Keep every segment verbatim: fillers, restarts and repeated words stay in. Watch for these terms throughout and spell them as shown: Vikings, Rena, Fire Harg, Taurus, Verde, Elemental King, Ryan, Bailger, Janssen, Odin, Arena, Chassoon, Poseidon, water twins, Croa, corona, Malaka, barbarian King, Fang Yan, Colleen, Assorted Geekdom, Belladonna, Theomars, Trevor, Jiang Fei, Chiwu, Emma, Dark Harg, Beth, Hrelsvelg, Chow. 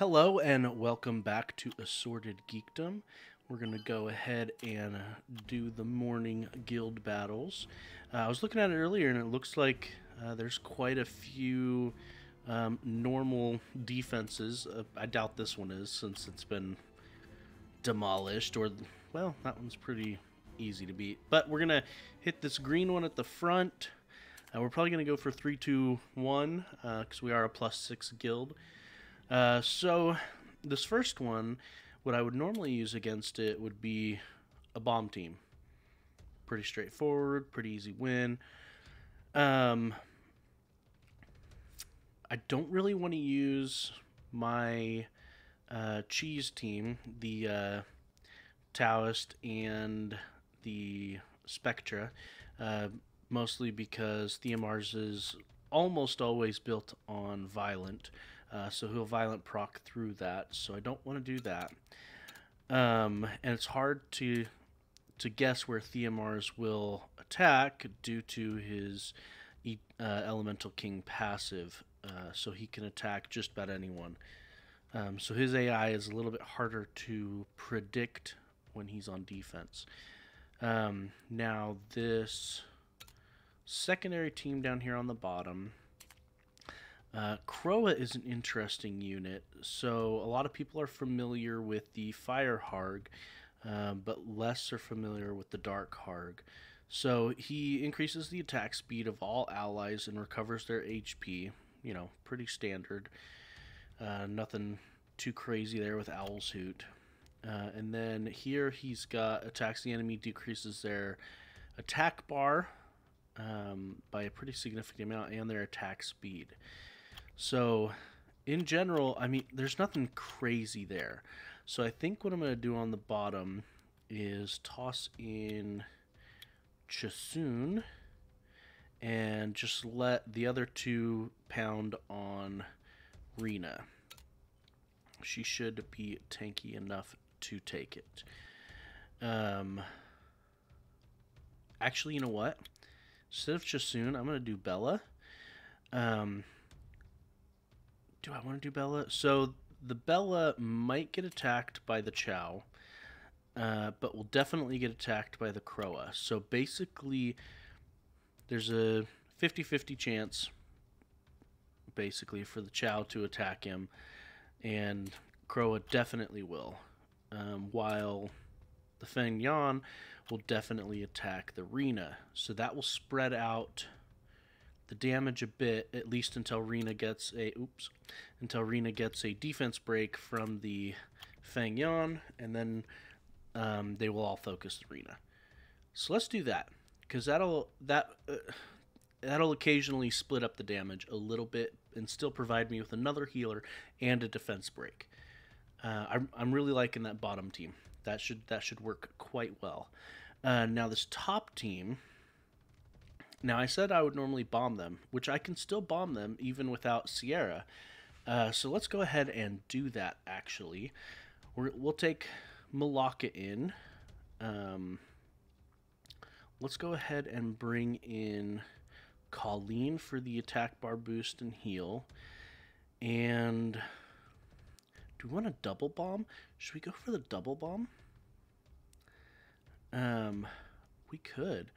Hello and welcome back to Assorted Geekdom. We're going to go ahead and do the morning guild battles. Uh, I was looking at it earlier and it looks like uh, there's quite a few um, normal defenses. Uh, I doubt this one is, since it's been demolished, or, well, that one's pretty easy to beat. But we're going to hit this green one at the front. Uh, we're probably going to go for three, two, one uh, because we are a plus six guild. Uh, so, this first one, what I would normally use against it would be a bomb team. Pretty straightforward, pretty easy win. Um, I don't really want to use my uh, cheese team, the uh, Taoist and the Spectra, uh, mostly because Theomars is almost always built on Violent. Uh, so he'll violent proc through that, so I don't want to do that. Um, and it's hard to to guess where Theomars will attack due to his uh, Elemental King passive, uh, so he can attack just about anyone. Um, so his A I is a little bit harder to predict when he's on defense. Um, now this secondary team down here on the bottom... Uh, Croa is an interesting unit, so a lot of people are familiar with the Fire Harg, uh, but less are familiar with the Dark Harg. So he increases the attack speed of all allies and recovers their H P, you know, pretty standard. Uh, nothing too crazy there with Owl's Hoot. Uh, and then here he's got attacks the enemy, decreases their attack bar um, by a pretty significant amount and their attack speed. So, in general, I mean, there's nothing crazy there. So I think what I'm going to do on the bottom is toss in Chassoon and just let the other two pound on Rena. She should be tanky enough to take it. Um, actually, you know what? Instead of Chassoon, I'm going to do Bella. Um... Do I want to do Bella? So the Bella might get attacked by the Chow, uh, but will definitely get attacked by the Croa. So basically, there's a fifty fifty chance, basically, for the Chow to attack him, and Croa definitely will, um, while the Fang Yan will definitely attack the Rena. So that will spread out the damage a bit, at least until Rena gets a oops, until Rena gets a defense break from the Fang Yan, and then um, they will all focus Rena. So let's do that, because that'll that uh, that'll occasionally split up the damage a little bit and still provide me with another healer and a defense break. Uh, I'm I'm really liking that bottom team. That should that should work quite well. Uh, now this top team. Now, I said I would normally bomb them, which I can still bomb them even without Sierra. Uh, so let's go ahead and do that, actually. We're, we'll take Malaka in. Um, let's go ahead and bring in Colleen for the attack bar boost and heal. And do we want a double bomb? Should we go for the double bomb? Um, we could.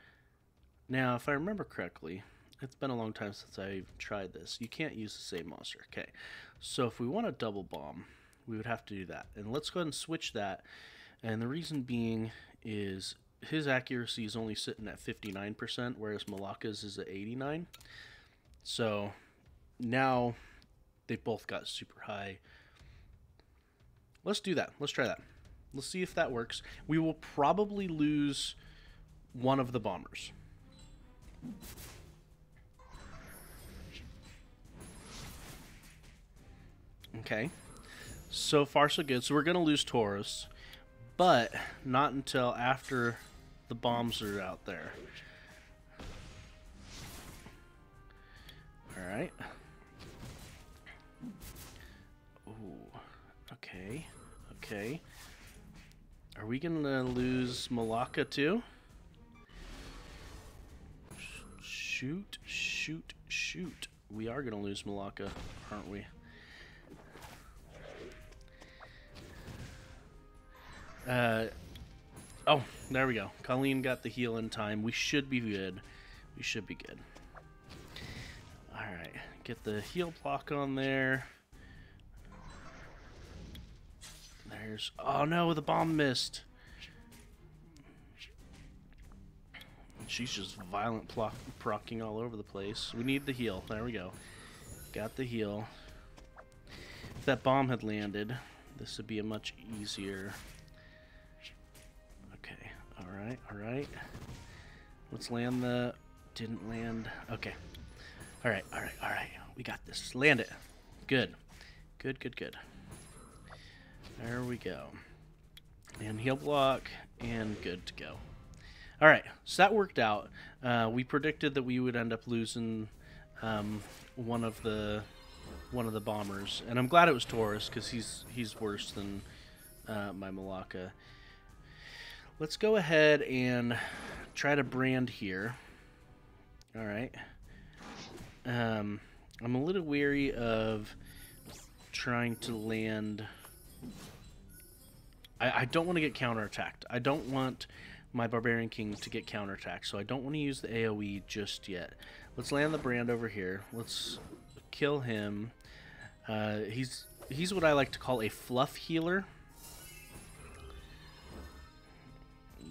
Now, if I remember correctly, it's been a long time since I've tried this. You can't use the same monster. Okay, so if we want a double bomb, we would have to do that. And let's go ahead and switch that. And the reason being is his accuracy is only sitting at fifty-nine percent, whereas Malaka's is at eighty-nine. So now they both got super high. Let's do that. Let's try that. Let's see if that works. We will probably lose one of the bombers. Okay, so far so good. So we're gonna lose Taurus, but not until after the bombs are out there. All right. Ooh. Okay. Okay. Are we gonna lose Malaka too? Shoot, shoot, shoot. We are going to lose Malaka, aren't we? Uh, oh, there we go. Colleen got the heal in time. We should be good. We should be good. Alright, get the heal block on there. There's... Oh no, the bomb missed. She's just violent plock, procking all over the place. We need the heal. There we go. Got the heal. If that bomb had landed, this would be a much easier... Okay. Alright, alright. Let's land the... Didn't land. Okay. Alright, alright, alright. We got this. Land it. Good. Good, good, good. There we go. And heal block. And good to go. Alright, so that worked out. Uh, we predicted that we would end up losing um, one of the one of the bombers, and I'm glad it was Taurus because he's he's worse than uh, my Malaka. Let's go ahead and try to brand here. Alright. Um, I'm a little weary of trying to land... I, I don't want to get counterattacked. I don't want... my Barbarian King to get counterattacked, so I don't want to use the A O E just yet. Let's land the brand over here. Let's kill him. Uh, he's he's what I like to call a fluff healer.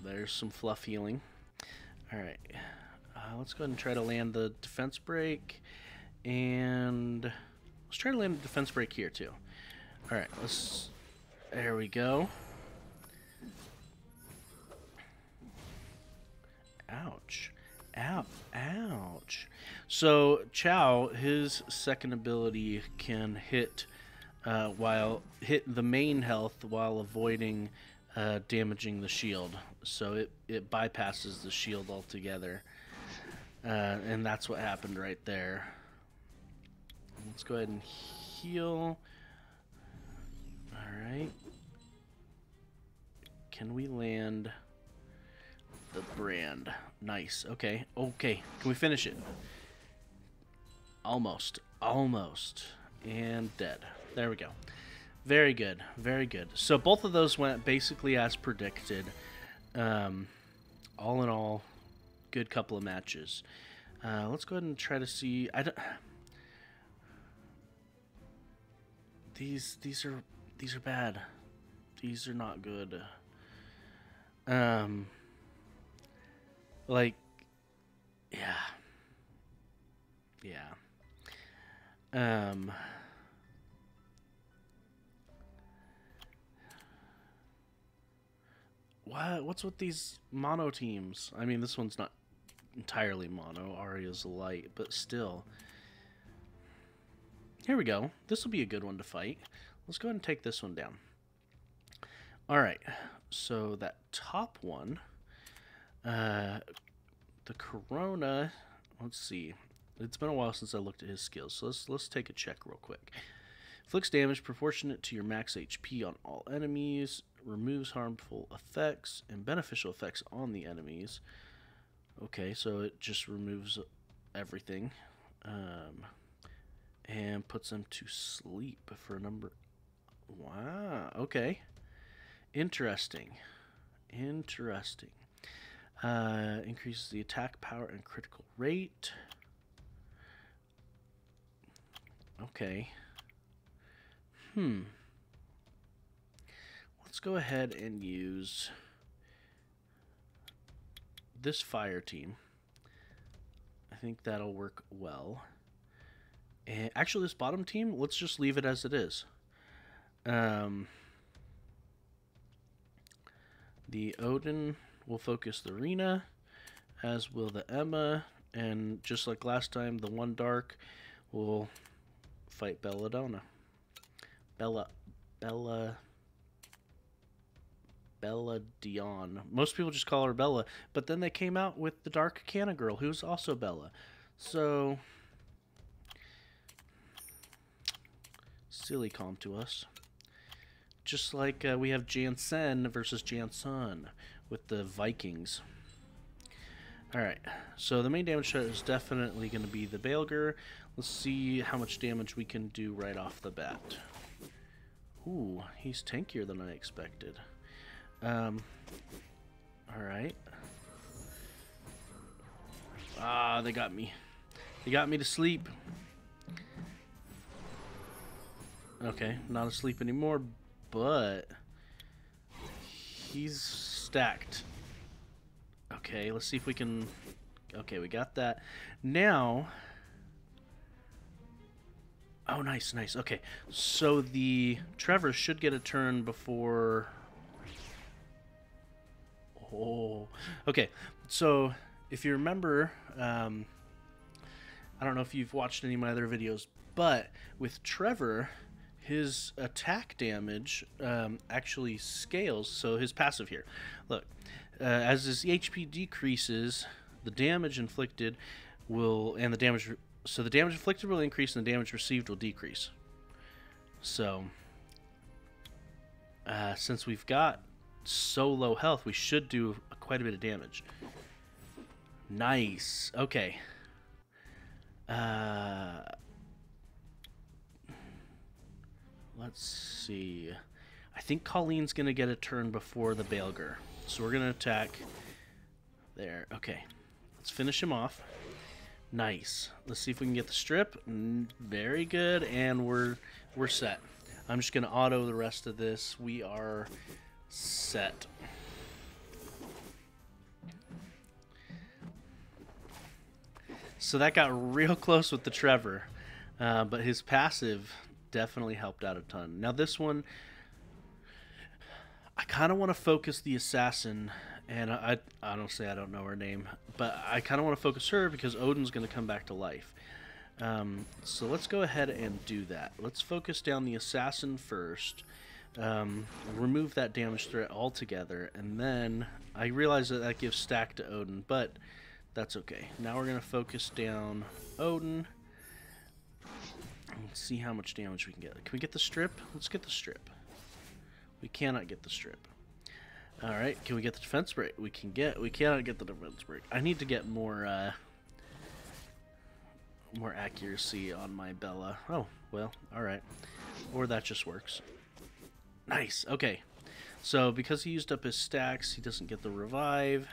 There's some fluff healing. Alright, uh, let's go ahead and try to land the defense break, and let's try to land the defense break here too. Alright, let's... there we go. Ouch. Ow. Ouch. So, Chow, his second ability can hit uh, while hit the main health while avoiding uh, damaging the shield. So it, it bypasses the shield altogether. Uh, and that's what happened right there. Let's go ahead and heal. Alright. Can we land... the brand. Nice. Okay. Okay. Can we finish it? Almost. Almost. And dead. There we go. Very good. Very good. So both of those went basically as predicted. Um, all in all, good couple of matches. Uh, let's go ahead and try to see... I don't... These, these are... These are bad. These are not good. Um... Like, yeah, yeah. Um, what? What's with these mono teams? I mean, this one's not entirely mono. Aria's light, but still. Here we go. This will be a good one to fight. Let's go ahead and take this one down. All right. So that top one. Uh, the corona, let's see, it's been a while since I looked at his skills, so let's, let's take a check real quick. Inflicts damage proportionate to your max H P on all enemies, removes harmful effects and beneficial effects on the enemies. Okay, so it just removes everything, um, and puts them to sleep for a number, wow, okay, interesting, interesting. Uh, increases the attack power and critical rate. Okay. Hmm. Let's go ahead and use this fire team. I think that'll work well. And actually, this bottom team, let's just leave it as it is. Um, the Odin... we'll focus the Rena, as will the Emma, and just like last time, the one Dark will fight Belladonna. Bella, Bella, Bella Dion. Most people just call her Bella, but then they came out with the Dark Cana girl, who's also Bella. So, silly calm to us. Just like uh, we have Janssen versus Janssen with the Vikings. Alright, so the main damage shot is definitely going to be the Bailger. Let's see how much damage we can do right off the bat. Ooh, he's tankier than I expected. Um, all right. Ah, they got me. They got me to sleep. Okay, not asleep anymore, but he's stacked. Okay, let's see if we can... Okay, we got that. Now... Oh, nice, nice. Okay, so the Trevor should get a turn before... Oh, okay. So, if you remember, um, I don't know if you've watched any of my other videos, but with Trevor, his attack damage um, actually scales, so his passive here. Look, uh, as his H P decreases, the damage inflicted will, and the damage... So the damage inflicted will increase and the damage received will decrease. So, uh, since we've got so low health, we should do quite a bit of damage. Nice. Okay. Uh, let's see. I think Colleen's going to get a turn before the Bailger. So we're going to attack there. Okay. Let's finish him off. Nice. Let's see if we can get the strip. Very good, and we're we're set. I'm just gonna auto the rest of this. We are set. So that got real close with the Trevor, uh, but his passive definitely helped out a ton. Now this one, I kind of want to focus the assassin. And I, I honestly, I don't know her name, but I kind of want to focus her because Odin's going to come back to life. Um, so let's go ahead and do that. Let's focus down the assassin first, um, remove that damage threat altogether, and then I realize that that gives stack to Odin, but that's okay. Now we're going to focus down Odin and see how much damage we can get. Can we get the strip? Let's get the strip. We cannot get the strip. All right, can we get the defense break? We can get, we cannot get the defense break. I need to get more, uh, more accuracy on my Bella. Oh, well, all right. Or that just works. Nice, okay. So because he used up his stacks, he doesn't get the revive.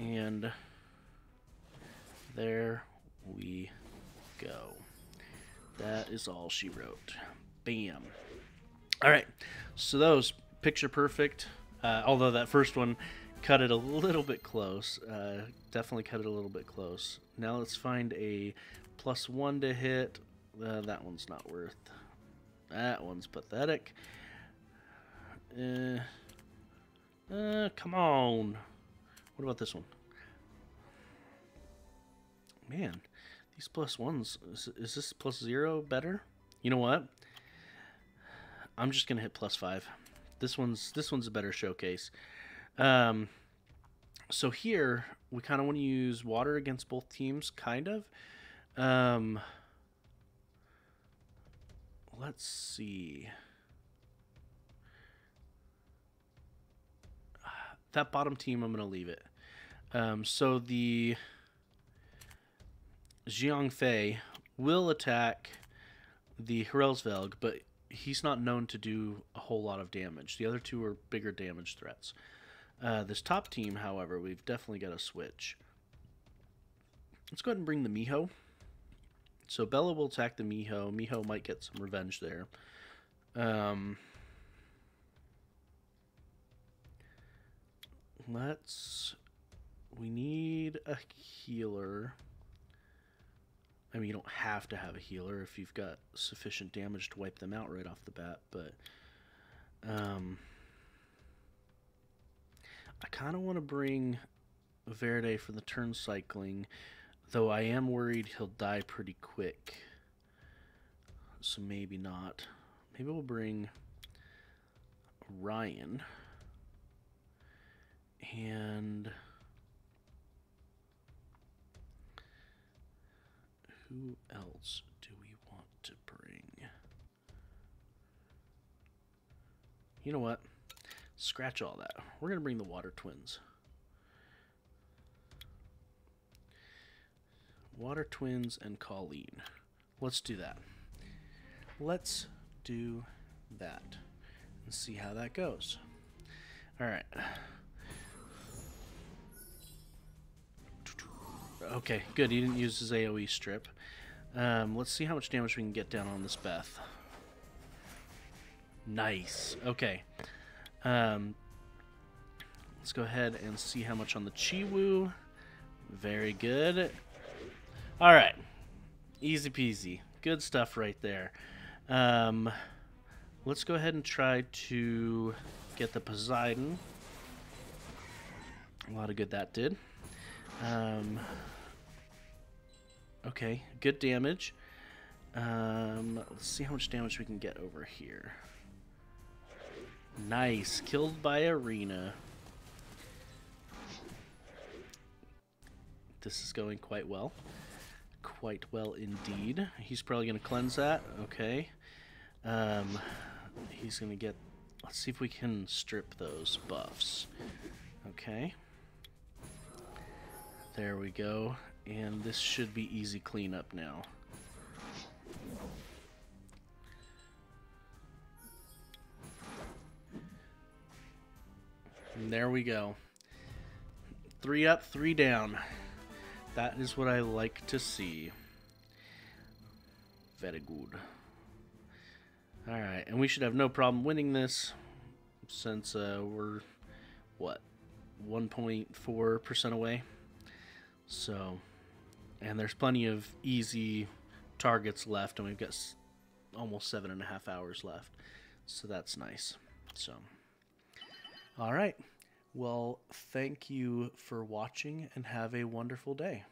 And there we go. That is all she wrote. Bam. All right, so those picture perfect. Uh, although that first one cut it a little bit close. Uh, definitely cut it a little bit close. Now let's find a plus one to hit. Uh, that one's not worth. That one's pathetic. Uh, uh, come on. What about this one? Man, these plus ones. Is, is this plus zero better? You know what? I'm just going to hit plus five. This one's this one's a better showcase. Um, so here we kind of want to use water against both teams, kind of. Um, let's see. That bottom team, I'm gonna leave it. Um, so the Jiang Fei will attack the Hrelsvelg, but he's not known to do a whole lot of damage. The other two are bigger damage threats. Uh, this top team, however, we've definitely got to switch. Let's go ahead and bring the Miho. So Bella will attack the Miho. Miho might get some revenge there. Um, let's... We need a healer. I mean, you don't have to have a healer if you've got sufficient damage to wipe them out right off the bat, but um, I kind of want to bring Verde for the turn cycling, though I am worried he'll die pretty quick, so maybe not. Maybe we'll bring Ryan, and... Who else do we want to bring? You know what? Scratch all that. We're going to bring the water twins. Water twins and Colleen. Let's do that. Let's do that and see how that goes. All right. Okay, good. He didn't use his A O E strip. Um, let's see how much damage we can get down on this Beth. Nice. Okay. Um, let's go ahead and see how much on the Chiwu. Very good. All right. Easy peasy. Good stuff right there. Um, let's go ahead and try to get the Poseidon. A lot of good that did. Um, okay, good damage. Um, let's see how much damage we can get over here. Nice, killed by Arena. This is going quite well. Quite well indeed. He's probably going to cleanse that. Okay. Um, he's going to get... Let's see if we can strip those buffs. Okay. There we go. And this should be easy cleanup now. And there we go. Three up, three down. That is what I like to see. Very good. Alright, and we should have no problem winning this since uh, we're, what, one point four percent away? So, and there's plenty of easy targets left, and we've got s almost seven and a half hours left. So that's nice. So, alright. Well, thank you for watching and have a wonderful day.